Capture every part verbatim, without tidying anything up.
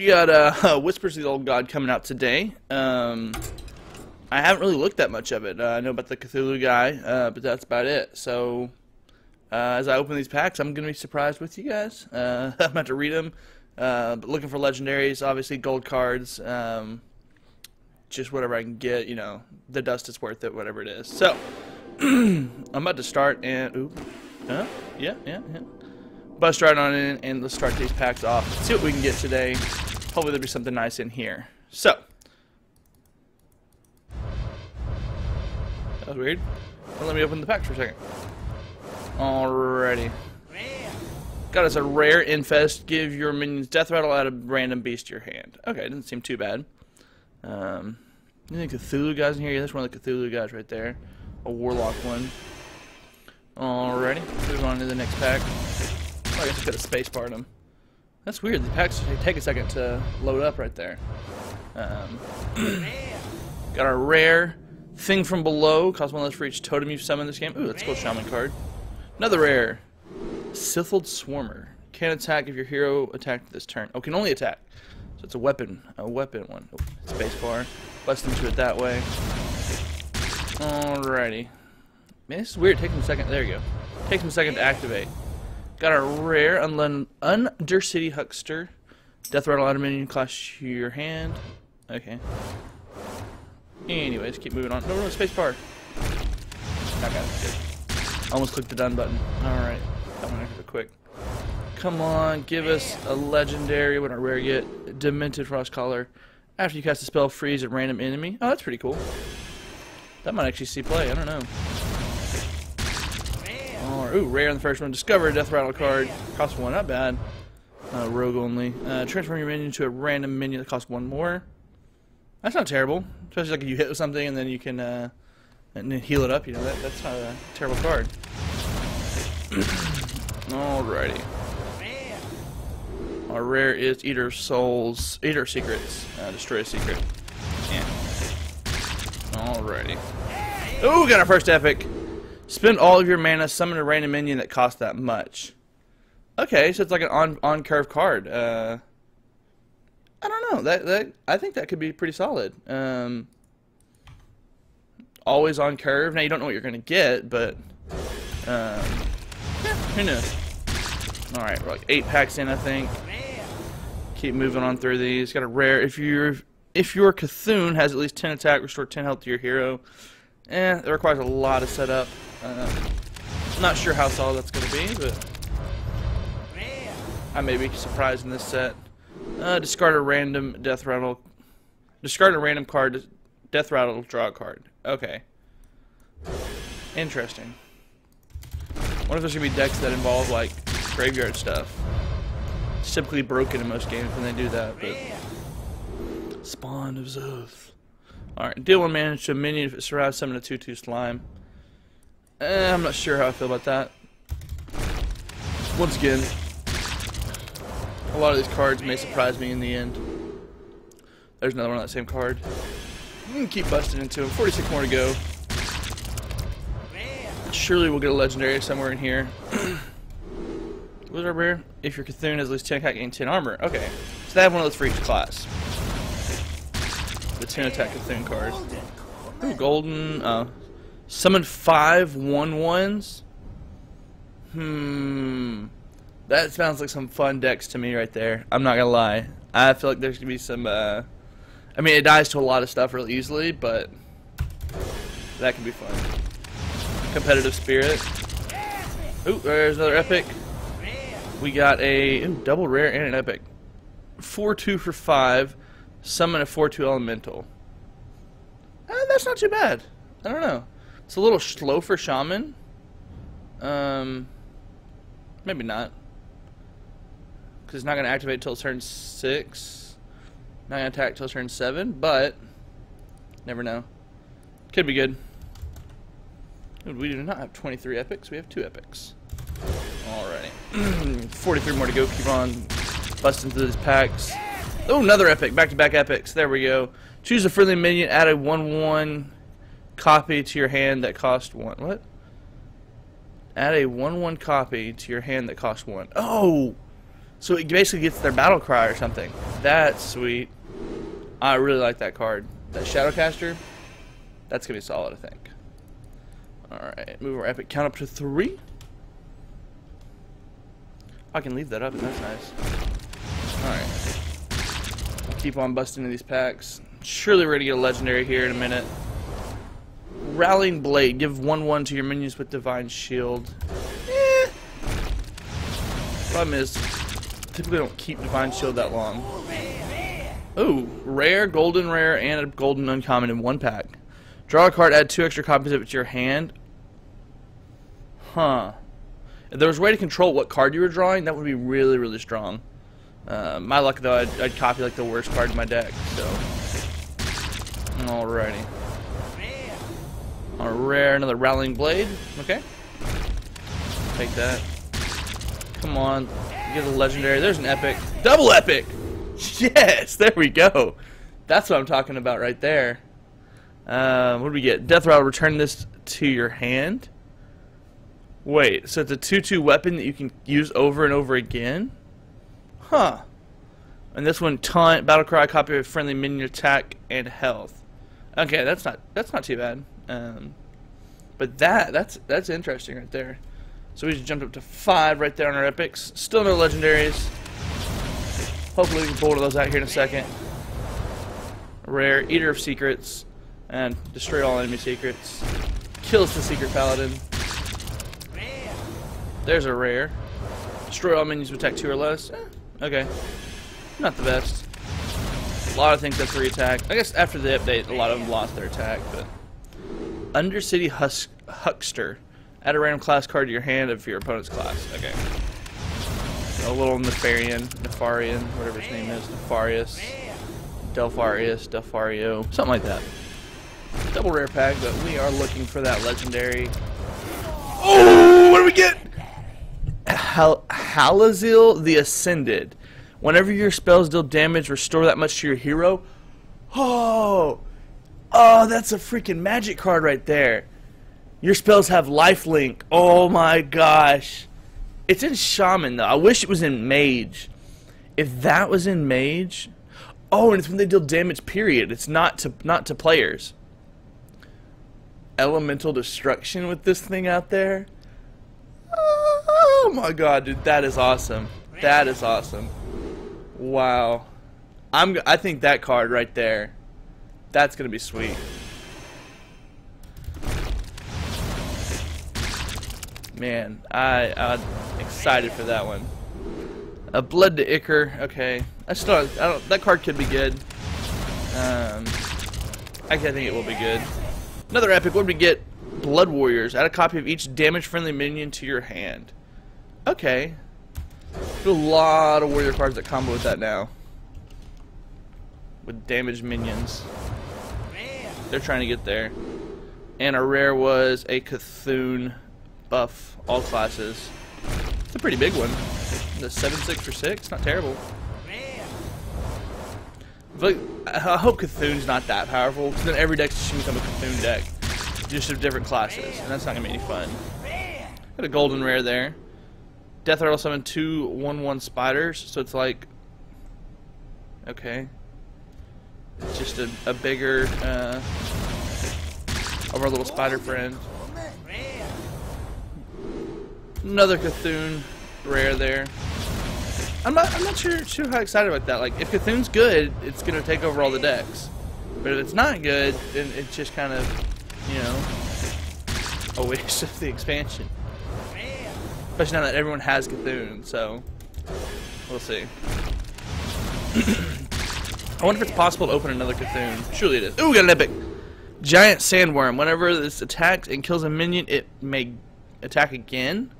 we got uh, Whispers of the Old God coming out today. Um, I haven't really looked that much of it. Uh, I know about the Cthulhu guy, uh, but that's about it. So uh, as I open these packs, I'm going to be surprised with you guys. Uh, I'm about to read them. Uh, but looking for legendaries, obviously gold cards, um, just whatever I can get, you know, the dust is worth it, whatever it is. So I'm about to start and, ooh, huh? yeah, yeah, yeah. Bust right on in and let's start these packs off. Let's see what we can get today. Hopefully there'll be something nice in here. So. That was weird. Well, let me open the packs for a second. Alrighty. Got us a rare infest. Give your minions death rattle out of random beast to your hand. Okay, doesn't seem too bad. Um, any Cthulhu guys in here? Yeah, that's one of the Cthulhu guys right there. A warlock one. Alrighty, move on to the next pack. Oh, I guess I got a space bar in them. That's weird. The packs take a second to load up right there. Um, got our rare thing from below. Cost one less for each totem you summon this game. Ooh, that's a cool shaman card. Another rare. Scythled Swarmer. Can't attack if your hero attacked this turn. Oh, can only attack. So it's a weapon. A weapon one. Oh, spacebar. Bust into it that way. Alrighty. Man, this is weird. Takes him a second. There you go. Takes him a second to activate. Got a rare un Undercity Huckster. Death rattle out of minion clash to your hand. Okay. Anyways, keep moving on. No, no, spacebar. Not got it. Good. Almost clicked the done button. Alright. That one real quick. Come on, give us a legendary. What our rare get? Demented Frostcaller. After you cast a spell, freeze a random enemy. Oh, that's pretty cool. That might actually see play. I don't know. Oh, ooh, rare on the first one. Discover a death rattle card. Cost one, not bad. Uh, rogue only. Uh, transform your minion to a random minion that costs one more. That's not terrible. Especially like if you hit with something and then you can uh, and then heal it up. You know that that's not a terrible card. Alrighty. Our rare is Eater of Souls, Eater of Secrets, uh, Destroy a Secret. Yeah. Alrighty. Ooh, got our first epic. Spend all of your mana, summon a random minion that costs that much. Okay, so it's like an on on curve card. Uh, I don't know. That that I think that could be pretty solid. Um, always on curve. Now you don't know what you're gonna get, but. Um, Yeah, who knows? Alright, we're like eight packs in, I think. Keep moving on through these. Got a rare. If you're, if your C'Thun has at least ten attack, restore ten health to your hero. Eh, that requires a lot of setup. Uh, not sure how solid that's going to be, but I may be surprised in this set. Uh, discard a random death rattle. Discard a random card. Death rattle, draw a card. Okay. Interesting. I wonder if there's going to be decks that involve, like, graveyard stuff. It's typically broken in most games when they do that, but... Spawn of Zoth. Alright, deal one mana to a minion if it survives, summon a two two slime. Eh, I'm not sure how I feel about that. Once again, a lot of these cards may surprise me in the end. There's another one on that same card. You can keep busting into them. forty-six more to go. Surely we'll get a legendary somewhere in here. What's our rare? If your C'Thun has at least ten attack and ten armor. Okay. So they have one of those for each class. The ten attack C'Thun card. Ooh, golden. Uh, summon five one ones. Hmm. That sounds like some fun decks to me right there. I'm not going to lie. I feel like there's going to be some... Uh, I mean, it dies to a lot of stuff really easily, but... That can be fun. Competitive spirit. Ooh, there's another epic. We got a ooh, double rare and an epic. four two for five. Summon a four two elemental. Eh, that's not too bad. I don't know. It's a little slow for shaman. Um, maybe not. Because it's not going to activate till turn six. Not going to attack till turn seven. But never know. Could be good. We do not have twenty-three epics, we have two epics. Alrighty. forty-three more to go, keep on busting through these packs. Oh, another epic, back-to-back epics, there we go. Choose a friendly minion, add a one one copy to your hand that costs one. What? Add a one one copy to your hand that costs one. Oh! So it basically gets their battle cry or something. That's sweet. I really like that card. That Shadowcaster, that's going to be solid, I think. Alright, move our epic count up to three. I can leave that up, and that's nice. Alright. Keep on busting into these packs. Surely we're going to get a legendary here in a minute. Rallying Blade. Give one one to your minions with Divine Shield. Eh. Problem is, typically don't keep Divine Shield that long. Ooh, rare, golden rare, and a golden uncommon in one pack. Draw a card, add two extra copies of it to your hand. Huh. If there was a way to control what card you were drawing, that would be really, really strong. Uh, my luck, though, I'd, I'd copy like the worst card in my deck, so. Alrighty. A rare, another Rallying Blade. Okay. Take that. Come on. Get a legendary. There's an epic. Double epic! Yes! There we go! That's what I'm talking about right there. Um, what do we get? Death Rattle, return this to your hand. Wait, so it's a two two weapon that you can use over and over again? Huh. And this one, Taunt, Battlecry, copy of friendly minion attack, and health. Okay, that's not that's not too bad. Um, but that, that's that's interesting right there. So we just jumped up to five right there on our epics. Still no legendaries. Hopefully we can pull one of those out here in a second. Rare, Eater of Secrets, and destroy all enemy secrets. Kills the Secret Paladin. There's a rare. Destroy all minions with attack two or less. Eh, okay. Not the best. A lot of things have three attack. I guess after the update, a lot of them lost their attack, but... Undercity Husk Huckster. Add a random class card to your hand of your opponent's class. Okay. A little Nefarian, Nefarian, whatever his name is, Nefarius, Delpharius, Delphario, something like that. Double rare pack, but we are looking for that legendary. Oh, what do we get? Hal Hallazeal the Ascended. Whenever your spells deal damage, restore that much to your hero. Oh, oh, that's a freaking magic card right there. Your spells have lifelink. Oh my gosh. It's in Shaman, though. I wish it was in Mage. If that was in Mage... Oh, and it's when they deal damage, period. It's not to not to players. Elemental Destruction with this thing out there? Oh, my God, dude. That is awesome. That is awesome. Wow. I'm, I think that card right there, that's going to be sweet. Man, I, I'm excited for that one. A Blood to Ichor. Okay, I still I don't. That card could be good. Um, I think it will be good. Another epic. What did we get? Blood Warriors. Add a copy of each damage-friendly minion to your hand. Okay. There's a lot of warrior cards that combo with that now. With damaged minions. They're trying to get there. And a rare was a C'Thun. Buff all classes. It's a pretty big one. The seven six for six, not terrible. But I hope C'Thun's not that powerful, because then every deck should become a C'Thun deck, just of different classes, and that's not gonna be any fun. Got a golden rare there. Death Rattle summon two one one spiders, so it's like, okay, it's just a, a bigger uh, of our little spider friend. Another C'Thun rare there. I'm not, I'm not sure, sure how excited about that. Like, if C'Thun's good, it's going to take over all the decks. But if it's not good, then it's just kind of, you know, a waste of the expansion. Especially now that everyone has C'Thun, so we'll see. I wonder if it's possible to open another C'Thun. Surely it is. Ooh, we got an epic. Giant Sandworm. Whenever this attacks and kills a minion, it may attack again.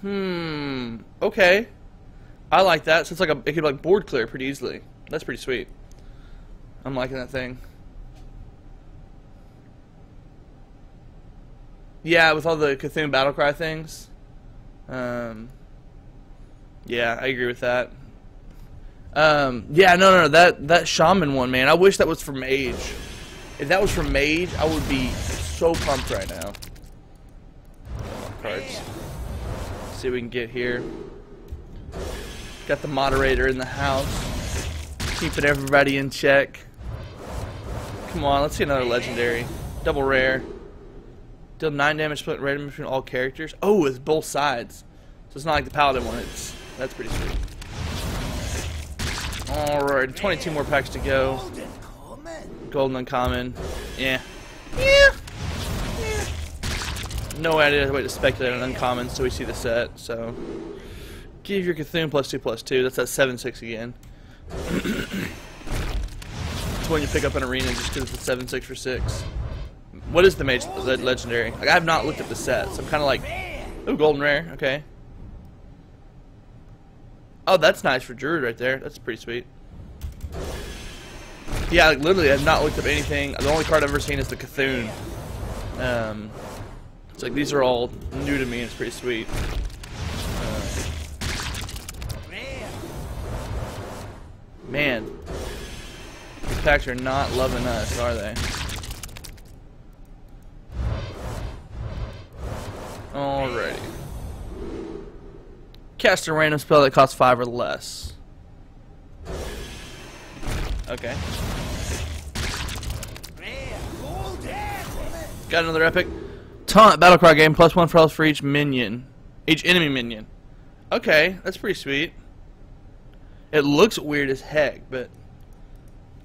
Hmm. Okay. I like that. So it's like a, it could like board clear pretty easily. That's pretty sweet. I'm liking that thing. Yeah, with all the C'Thun Battlecry things. Um. Yeah, I agree with that. Um. Yeah. No. No. no that that Shaman one, man. I wish that was for Mage. If that was for Mage, I would be so pumped right now. Cards. See what we can get here. Got the moderator in the house, keeping everybody in check. Come on, let's see another legendary. Double rare. Deal nine damage split random between all characters. Oh, it's both sides. So it's not like the paladin one. It's that's pretty sweet. Alright, twenty-two more packs to go. Golden uncommon. Yeah. Yeah. Yeah. No idea the way to speculate on uncommon, so we see the set. So give your C'Thun plus two plus two. That's that seven six again. It's when you pick up an arena just because it's a seven six for six. What is the mage le legendary? Like, I have not looked at the set, so I'm kind of like, ooh, golden rare. Okay. Oh, that's nice for Druid right there. That's pretty sweet. Yeah, like, literally, I've not looked up anything. The only card I've ever seen is the C'Thun. Um, it's like these are all new to me, and it's pretty sweet. Uh, man, these packs are not loving us, are they? Alrighty. Cast a random spell that costs five or less. Okay. Got another epic. Taunt battlecry game, plus one for health for each minion. Each enemy minion. Okay, that's pretty sweet. It looks weird as heck, but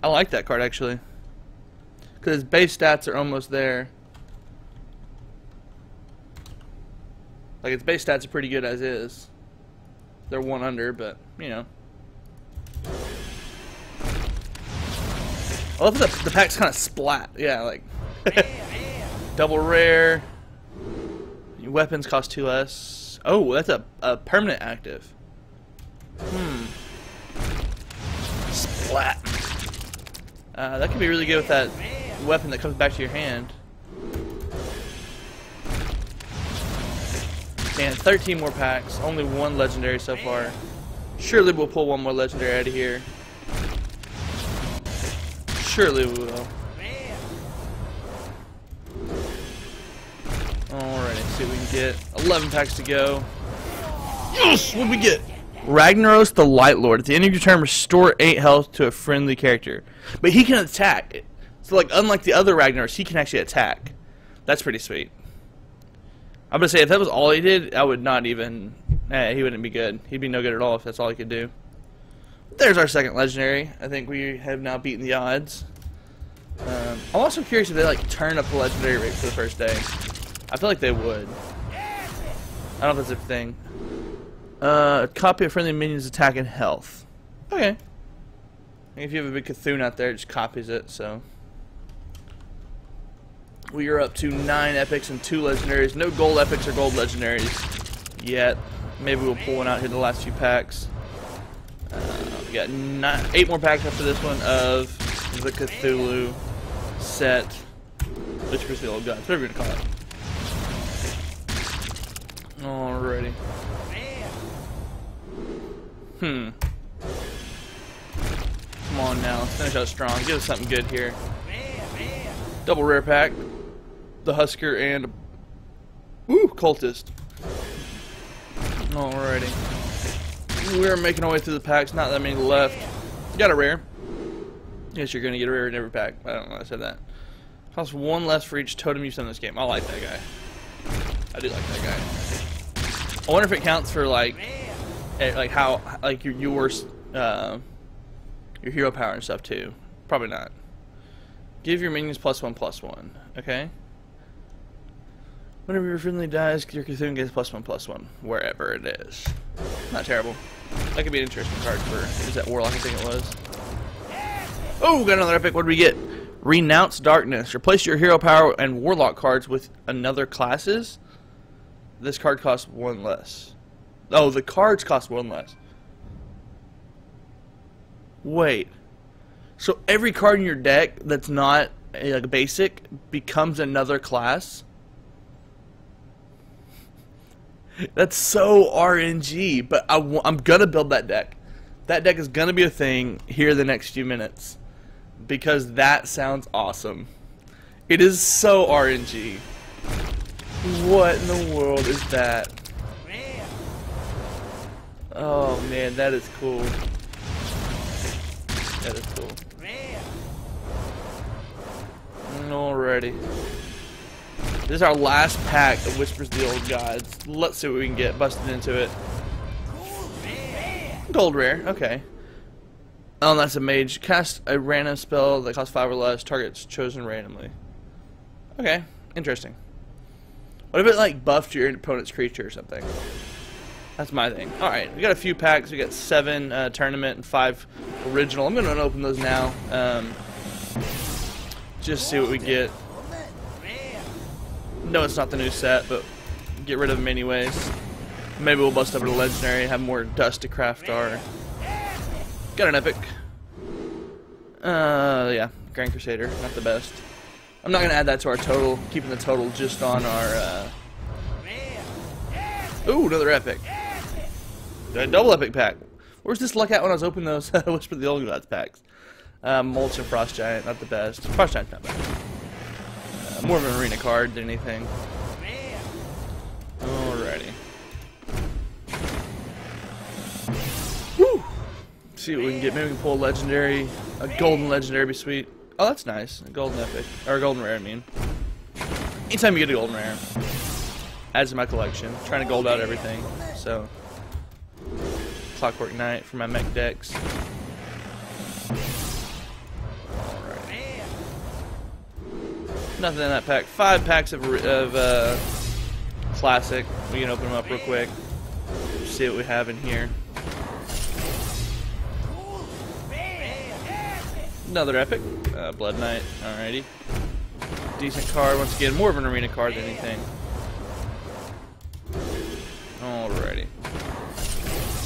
I like that card actually. Because his base stats are almost there. Like, its base stats are pretty good as is. They're one under, but, you know. I love that the pack's kind of splat. Yeah, like. Double rare. Your weapons cost two less. Oh, that's a, a permanent active. Hmm. Splat. Uh, that could be really good with that weapon that comes back to your hand. And thirteen more packs, only one legendary so far. Surely we'll pull one more legendary out of here. Surely we will. Alright, let's see what we can get. eleven packs to go. Yes! What did we get? Ragnaros the Light Lord. At the end of your turn, restore eight health to a friendly character. But he can attack. So, like, unlike the other Ragnaros, he can actually attack. That's pretty sweet. I'm gonna say if that was all he did, I would not even. Eh, he wouldn't be good. He'd be no good at all if that's all he could do. There's our second legendary. I think we have now beaten the odds. Um, I'm also curious if they like turn up the legendary rate for the first day. I feel like they would. I don't know if that's a thing. Uh, copy a friendly minion's attack and health. Okay. And if you have a big C'Thun out there, it just copies it. So. We are up to nine epics and two legendaries. No gold epics or gold legendaries yet. Maybe we'll pull one out here in the last few packs. Uh, we got nine, eight more packs after this one of the Cthulhu set. Whispers of the Old Gods, whatever you're going to call it. Alrighty. Hmm. Come on now. Let's finish out strong. Give us something good here. Double rare pack. The Husker and ooh, Cultist. Alrighty. We're making our way through the packs, not that many left. Got a rare. Yes, you're gonna get a rare in every pack. I don't know why I said that. Costs one less for each totem you send in this game. I like that guy. I do like that guy. I wonder if it counts for like like how like your your uh, your hero power and stuff too. Probably not. Give your minions plus one plus one, okay? Whenever your friendly dies, your C'Thun gets plus one plus one, wherever it is. Not terrible. That could be an interesting card for, is that Warlock I think it was? Oh, got another epic, what did we get? Renounce Darkness. Replace your hero power and Warlock cards with another classes. This card costs one less. Oh, the cards cost one less. Wait. So every card in your deck that's not like basic becomes another class. That's so R N G, but I w I'm gonna build that deck. That deck is gonna be a thing here the next few minutes because that sounds awesome. It is so R N G. What in the world is that? Oh man, that is cool. That is cool. Alrighty. This is our last pack of Whispers of the Old Gods. Let's see what we can get busted into it. Gold rare, okay. Oh, that's a mage. Cast a random spell that costs five or less. Targets chosen randomly. Okay, interesting. What if it like buffed your opponent's creature or something? That's my thing. Alright, we got a few packs. We got seven uh, tournament and five original. I'm going to open those now. Um, just see what we get. No, it's not the new set, but get rid of them anyways. Maybe we'll bust up a legendary and have more dust to craft our... Got an epic. Uh, yeah, Grand Crusader, not the best. I'm not gonna add that to our total. Keeping the total just on our. Uh... Ooh, another epic. A double epic pack. Where's this luck at when I was opening those Whisper of the Old Gods packs? Uh, Molten Frost Giant, not the best. Frost Giant's not bad. Uh, more of an arena card than anything. Alrighty. See what we can get. Maybe we can pull a legendary, a golden legendary be sweet. Oh, that's nice. A golden epic. Or a golden rare, I mean. Anytime you get a golden rare, adds to my collection. I'm trying to gold out everything. So, Clockwork Knight for my mech decks. Alright. Nothing in that pack. Five packs of, of uh, classic. We can open them up real quick. See what we have in here. Another epic, uh, Blood Knight, alrighty. Decent card, once again, more of an arena card than anything. Alrighty.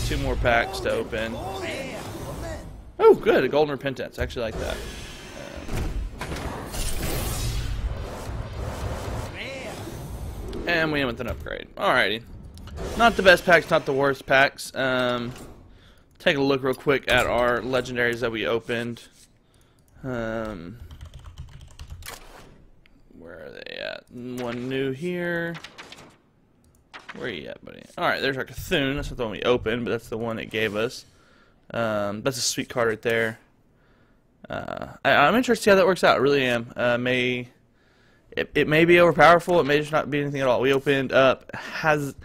Two more packs to open. Oh, good, a Golden Repentance, I actually like that. Um, and we end with an upgrade, alrighty. Not the best packs, not the worst packs. Um, take a look real quick at our legendaries that we opened. Um, where are they at? One new here. Where are you at, buddy? Alright, there's our C'Thun. That's not the one we opened, but that's the one it gave us. Um, that's a sweet card right there. Uh, I, I'm interested to see how that works out. I really am. Uh, may, it, it may be overpowerful. It may just not be anything at all. We opened up, has,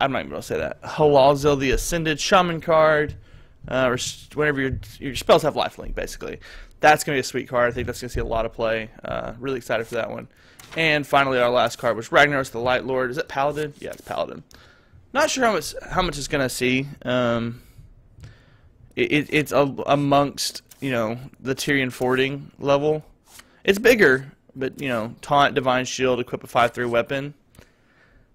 I'm not even going to say that, Hallazeal the Ascended Shaman card. Uh, or whenever your, your spells have lifelink, basically. That's going to be a sweet card. I think that's going to see a lot of play. Uh, really excited for that one. And finally, our last card was Ragnaros the Light Lord. Is that Paladin? Yeah, it's Paladin. Not sure how much how much it's going to see. Um, it, it, it's a, amongst you know the Tyrion Fording level. It's bigger, but you know taunt, divine shield, equip a five three weapon.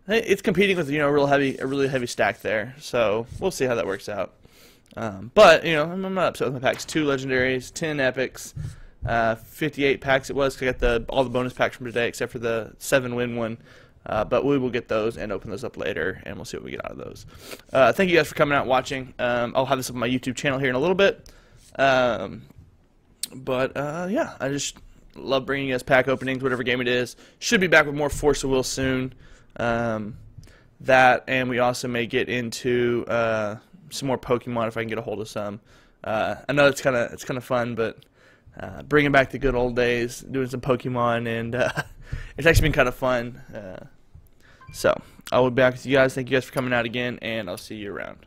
It's competing with you know real heavy a really heavy stack there. So we'll see how that works out. Um, but, you know, I'm, I'm not upset with my packs. Two legendaries, ten epics, uh, fifty-eight packs it was. I got the, all the bonus packs from today except for the seven win one. Uh, but we will get those and open those up later, and we'll see what we get out of those. Uh, thank you guys for coming out and watching. Um, I'll have this up on my YouTube channel here in a little bit. Um, but, uh, yeah, I just love bringing you guys pack openings, whatever game it is. Should be back with more Force of Will soon. Um, that, and we also may get into... Uh, some more Pokemon if I can get a hold of some. Uh, I know it's kind of it's kind of fun, but uh, bringing back the good old days, doing some Pokemon, and uh, it's actually been kind of fun. Uh, so I will be back with you guys. Thank you guys for coming out again, and I'll see you around.